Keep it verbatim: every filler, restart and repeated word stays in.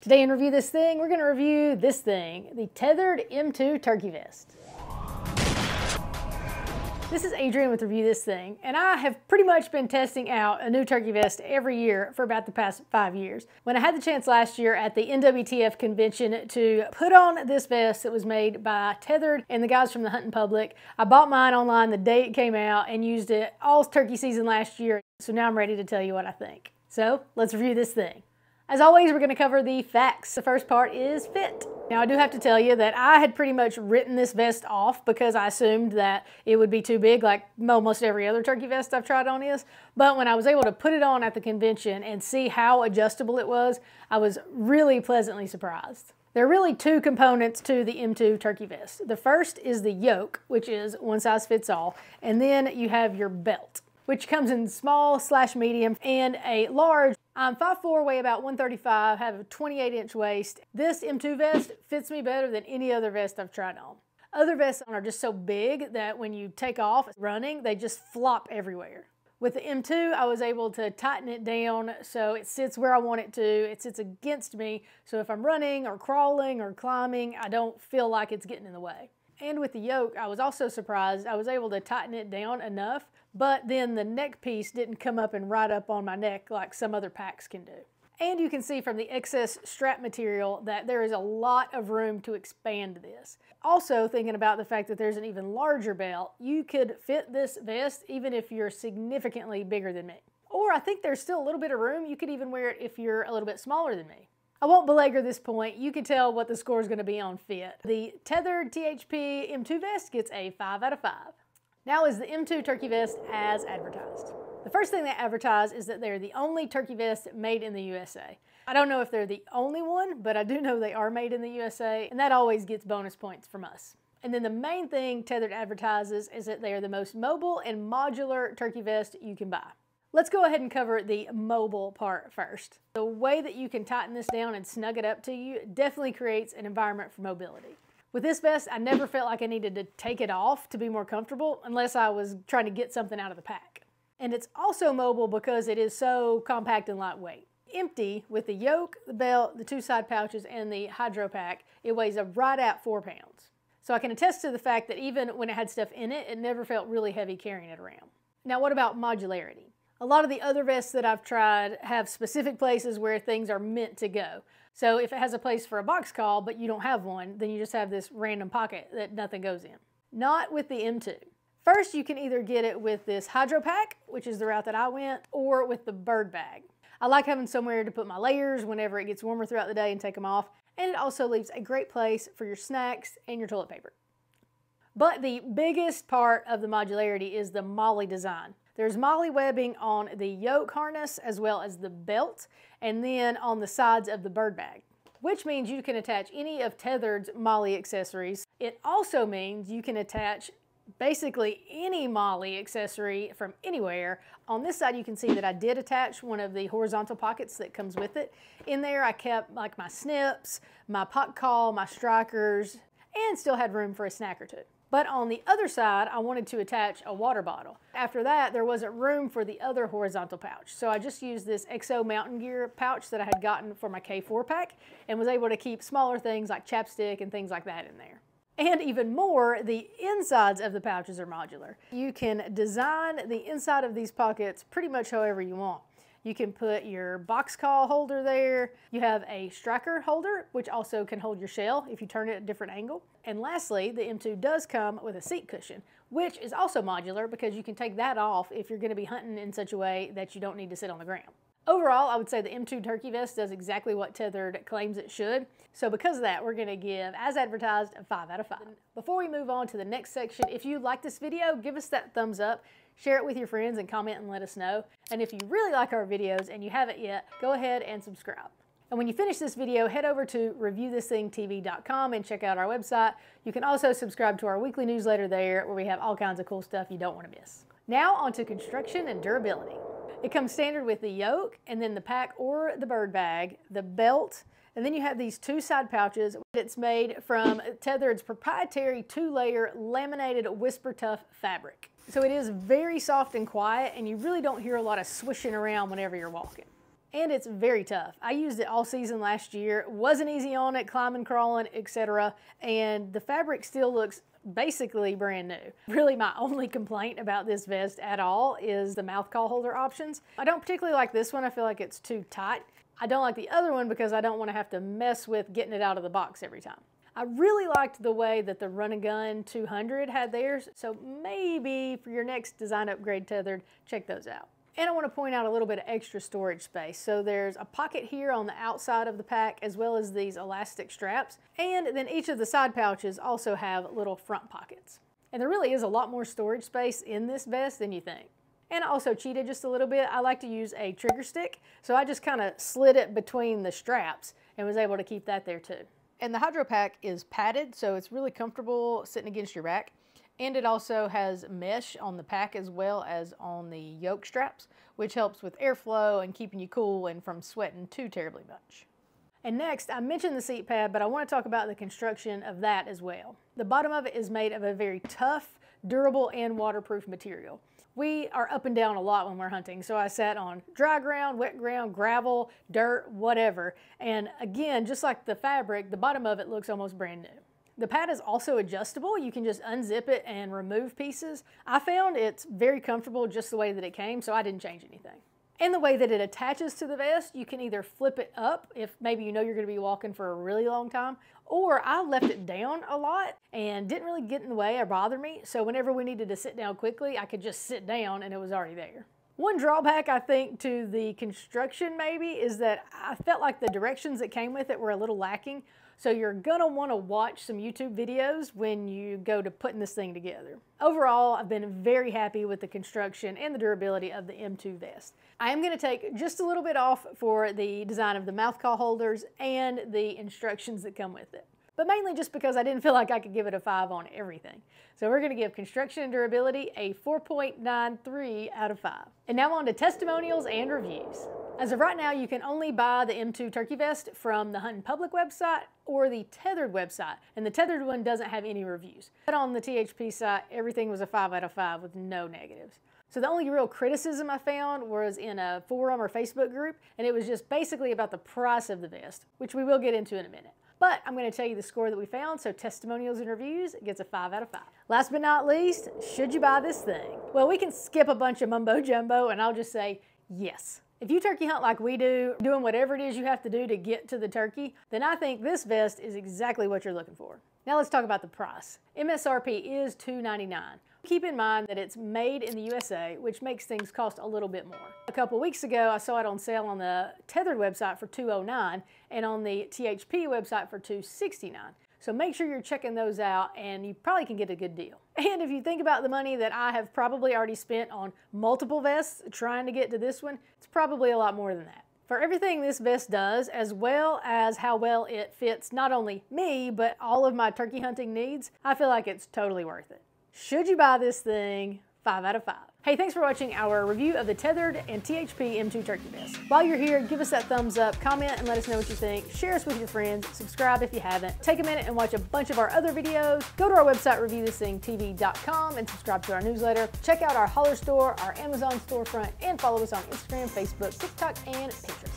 Today in Review This Thing, we're going to review this thing, the Tethrd M two Turkey Vest. This is Adrian with Review This Thing, and I have pretty much been testing out a new turkey vest every year for about the past five years. When I had the chance last year at the N W T F convention to put on this vest that was made by Tethrd and the guys from the Hunting Public, I bought mine online the day it came out and used it all turkey season last year. So now I'm ready to tell you what I think. So let's review this thing. As always, we're going to cover the facts. The first part is fit. Now, I do have to tell you that I had pretty much written this vest off because I assumed that it would be too big, like almost every other turkey vest I've tried on is. But when I was able to put it on at the convention and see how adjustable it was, I was really pleasantly surprised. There are really two components to the M two turkey vest. The first is the yoke, which is one size fits all, and then you have your belt, which comes in small slash medium and a large. I'm five foot four, weigh about one thirty-five, have a twenty-eight inch waist. This M two vest fits me better than any other vest I've tried on. Other vests are just so big that when you take off running, they just flop everywhere. With the M two, I was able to tighten it down so it sits where I want it to, it sits against me, so if I'm running or crawling or climbing, I don't feel like it's getting in the way. And with the yoke, I was also surprised I was able to tighten it down enough, but then the neck piece didn't come up and right up on my neck like some other packs can do. And you can see from the excess strap material that there is a lot of room to expand this. Also, thinking about the fact that there's an even larger belt, you could fit this vest even if you're significantly bigger than me. Or I think there's still a little bit of room. You could even wear it if you're a little bit smaller than me. I won't belabor this point. You can tell what the score is going to be on fit. The Tethrd T H P M two vest gets a five out of five. Now is the M two turkey vest as advertised. The first thing they advertise is that they're the only turkey vest made in the U S A. I don't know if they're the only one, but I do know they are made in the U S A, and that always gets bonus points from us. And then the main thing Tethrd advertises is that they are the most mobile and modular turkey vest you can buy. Let's go ahead and cover the mobile part first. The way that you can tighten this down and snug it up to you definitely creates an environment for mobility. With this vest, I never felt like I needed to take it off to be more comfortable unless I was trying to get something out of the pack. And it's also mobile because it is so compact and lightweight. Empty with the yoke, the belt, the two side pouches, and the hydro pack, it weighs right at four pounds. So I can attest to the fact that even when it had stuff in it, it never felt really heavy carrying it around. Now, what about modularity? A lot of the other vests that I've tried have specific places where things are meant to go. So if it has a place for a box call, but you don't have one, then you just have this random pocket that nothing goes in. Not with the M two. First, you can either get it with this hydro pack, which is the route that I went, or with the bird bag. I like having somewhere to put my layers whenever it gets warmer throughout the day and take them off. And it also leaves a great place for your snacks and your toilet paper. But the biggest part of the modularity is the MOLLE design. There's MOLLE webbing on the yoke harness as well as the belt, and then on the sides of the bird bag, which means you can attach any of Tethrd MOLLE accessories. It also means you can attach basically any MOLLE accessory from anywhere. On this side, you can see that I did attach one of the horizontal pockets that comes with it. In there, I kept like my snips, my pot call, my strikers, and still had room for a snack or two. But on the other side, I wanted to attach a water bottle. After that, there wasn't room for the other horizontal pouch. So I just used this Exo Mtn Gear pouch that I had gotten for my K four pack and was able to keep smaller things like chapstick and things like that in there. And even more, the insides of the pouches are modular. You can design the inside of these pockets pretty much however you want. You can put your box call holder there. You have a striker holder, which also can hold your shell if you turn it at a different angle. And lastly, the M two does come with a seat cushion, which is also modular because you can take that off if you're going to be hunting in such a way that you don't need to sit on the ground. Overall, I would say the M two turkey vest does exactly what Tethrd claims it should. So because of that, we're going to give, as advertised, a five out of five. Before we move on to the next section, if you like this video, give us that thumbs up. Share it with your friends and comment and let us know. And if you really like our videos and you haven't yet, go ahead and subscribe. And when you finish this video, head over to review this thing T V dot com and check out our website. You can also subscribe to our weekly newsletter there where we have all kinds of cool stuff you don't want to miss. Now onto construction and durability. It comes standard with the yoke and then the pack or the bird bag, the belt, and then you have these two side pouches. It's made from Tethrd proprietary two-layer laminated WhisperTuff fabric. So it is very soft and quiet, and you really don't hear a lot of swishing around whenever you're walking. and it's very tough. I used it all season last year, wasn't easy on it, climbing, crawling, et cetera. And the fabric still looks basically brand new. Really my only complaint about this vest at all is the mouth call holder options. I don't particularly like this one. I feel like it's too tight. I don't like the other one because I don't want to have to mess with getting it out of the box every time. I really liked the way that the Run and Gun two hundred had theirs, so maybe for your next design upgrade Tethered, check those out. And I want to point out a little bit of extra storage space. So there's a pocket here on the outside of the pack, as well as these elastic straps. And then each of the side pouches also have little front pockets. And there really is a lot more storage space in this vest than you think. And I also cheated just a little bit. I like to use a trigger stick, so I just kind of slid it between the straps and was able to keep that there too. And the Hydro Pack is padded, so it's really comfortable sitting against your back. And it also has mesh on the pack as well as on the yoke straps, which helps with airflow and keeping you cool and from sweating too terribly much. And next, I mentioned the seat pad, but I want to talk about the construction of that as well. The bottom of it is made of a very tough, durable, and waterproof material. We are up and down a lot when we're hunting, so I sat on dry ground, wet ground, gravel, dirt, whatever. And again, just like the fabric, the bottom of it looks almost brand new. The pad is also adjustable. You can just unzip it and remove pieces. I found it's very comfortable just the way that it came, so I didn't change anything. And the way that it attaches to the vest, you can either flip it up if maybe you know you're gonna be walking for a really long time, or I left it down a lot and didn't really get in the way or bother me. So whenever we needed to sit down quickly, I could just sit down and it was already there. One drawback I think to the construction maybe is that I felt like the directions that came with it were a little lacking. So you're gonna wanna watch some YouTube videos when you go to putting this thing together. Overall, I've been very happy with the construction and the durability of the M two vest. I am gonna take just a little bit off for the design of the mouth call holders and the instructions that come with it, but mainly just because I didn't feel like I could give it a five on everything. So we're gonna give construction and durability a four point nine three out of five. And now on to testimonials and reviews. As of right now, you can only buy the M two Turkey Vest from the Hunting Public website or the Tethered website, and the Tethered one doesn't have any reviews. But on the T H P site, everything was a five out of five with no negatives. So the only real criticism I found was in a forum or Facebook group, and it was just basically about the price of the vest, which we will get into in a minute. But I'm gonna tell you the score that we found, so testimonials and reviews gets a five out of five. Last but not least, should you buy this thing? Well, we can skip a bunch of mumbo jumbo, and I'll just say yes. If you turkey hunt like we do, doing whatever it is you have to do to get to the turkey, then I think this vest is exactly what you're looking for. Now let's talk about the price. M S R P is two ninety-nine. Keep in mind that it's made in the U S A, which makes things cost a little bit more. A couple weeks ago, I saw it on sale on the Tethered website for two oh nine and on the T H P website for two sixty-nine. So make sure you're checking those out and you probably can get a good deal. And if you think about the money that I have probably already spent on multiple vests trying to get to this one, it's probably a lot more than that. For everything this vest does, as well as how well it fits not only me, but all of my turkey hunting needs, I feel like it's totally worth it. Should you buy this thing? Five out of five. Hey, thanks for watching our review of the Tethered and T H P M two Turkey Vest. While you're here, give us that thumbs up, comment and let us know what you think, share us with your friends, subscribe if you haven't, take a minute and watch a bunch of our other videos, go to our website review this thing t v dot com and subscribe to our newsletter, check out our Holler store, our Amazon storefront, and follow us on Instagram, Facebook, TikTok, and Pinterest.